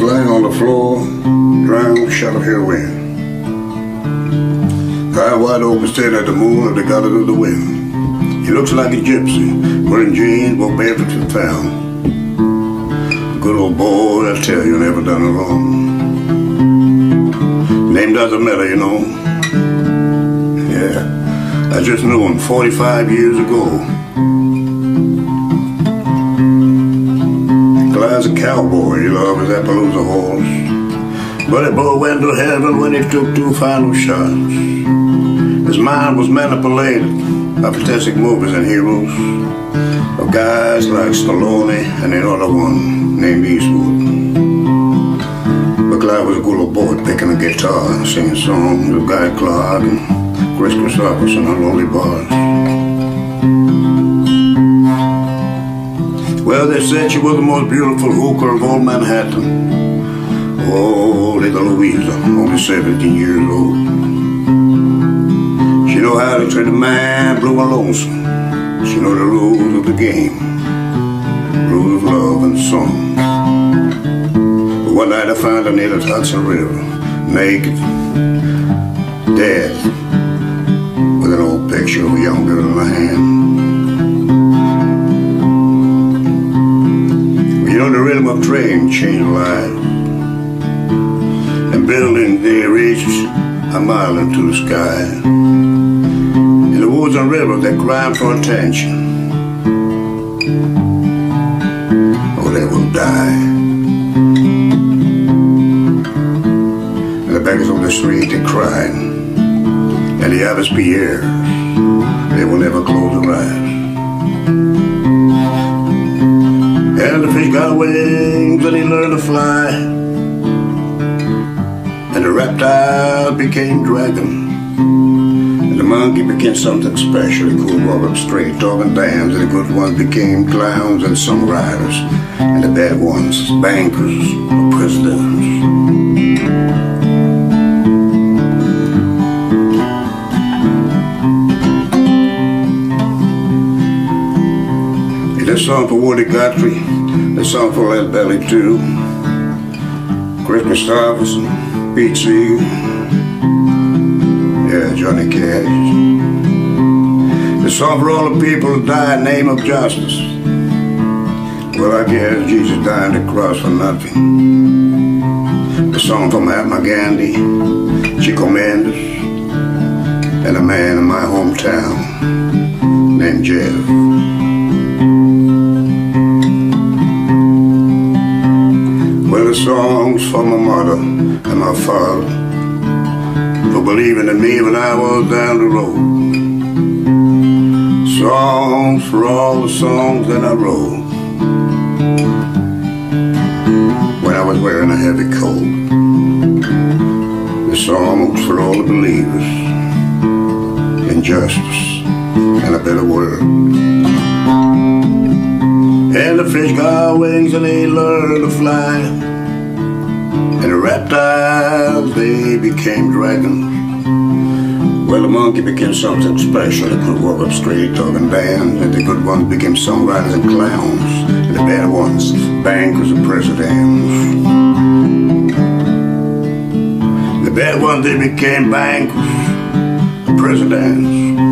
was lying on the floor, drowned, shut of her wind. Guy wide open stared at the moon at the gutter of the wind. He looks like a gypsy, wearing jeans, but barefoot to the town. Good old boy, I tell you, never done it wrong. Name doesn't matter, you know. Yeah, I just knew him 45 years ago. As a cowboy, he loved his Appaloosa horse, but it boy went to heaven when he took two final shots. His mind was manipulated by fantastic movies and heroes of guys like Stallone and another one named Eastwood. But Clyde was a good old boy picking a guitar and singing songs of Guy Clark and Kris Kristofferson and Lonely Bars. Well, they said she was the most beautiful hooker of all Manhattan. Oh, little Louisa, only 17 years old. She know how to treat a man blue and lonesome. She know the rules of the game, rules of love and song. But one night I found her near the Hudson River, naked, dead, with an old picture of a young girl in her hand. You know, the rhythm of train changed lives, and building they reached a mile into the sky. In the woods and rivers they cried for attention, or they will die. And the beggars on the street they cried, and the Abbes Pierre, they will never close their eyes. And the fish got wings and he learned to fly, and the reptile became dragon, and the monkey became something special. He could walk up straight, talk and dance, and the good ones became clowns and some riders, and the bad ones bankers or presidents. There's song for Woody Guthrie, there's song for Leadbelly too, Kris Kristofferson, Pete Seeger, yeah, Johnny Cash. There's song for all the people who die in the name of justice. Well, I guess Jesus died on the cross for nothing. There's song for Mahatma Gandhi, Chico Mendes, and a man in my hometown named Jeff. The songs for my mother and my father, for believing in me when I was down the road. Songs for all the songs that I wrote when I was wearing a heavy coat. The songs for all the believers in justice and a better world. And the fish got wings and they learned to fly, and the reptiles, they became dragons. Well, the monkey became something special. It could walk up straight, talk and dance, and the good ones became songwriters and clowns, and the bad ones bankers and presidents. The bad ones, they became bankers and presidents.